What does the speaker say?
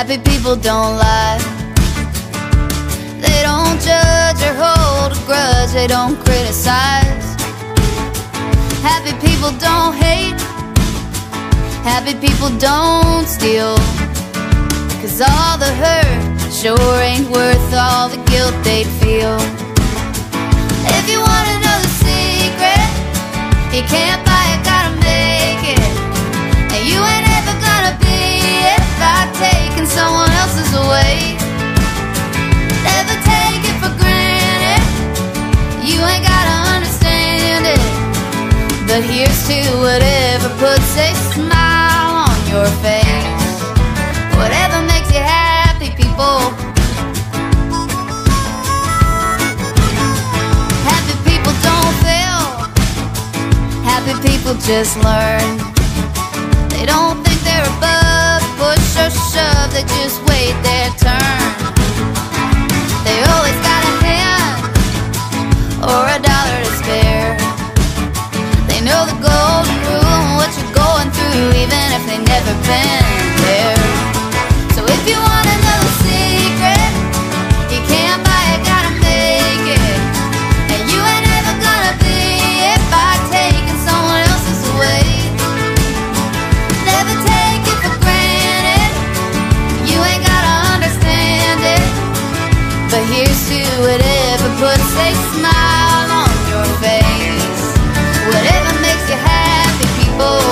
Happy people don't lie. They don't judge or hold a grudge. They don't criticize. Happy people don't hate. Happy people don't steal. 'Cause all the hurt sure ain't worth all the guilt they'd feel. If you wanna know the secret, you can't buy it, gotta make it. And you ain't ever gonna be it by taking someone else's away. Never take it for granted. You ain't gotta understand it. But here's to whatever puts a smile on your face. Whatever makes you happy, people. Happy people don't fail. Happy people just learn. They don't think they're above, push or shove. They just wait their turn. They always got a hand or a dollar to spare. They know the golden rule and what you're going through, even if they never been there. So if you wanna know the secret, you can't buy it, gotta make it. And you ain't ever gonna be it by taking someone else's away. Never take it for granted. You ain't gotta understand it. But here's to whatever puts a smile on your face. Whatever makes you happy, people.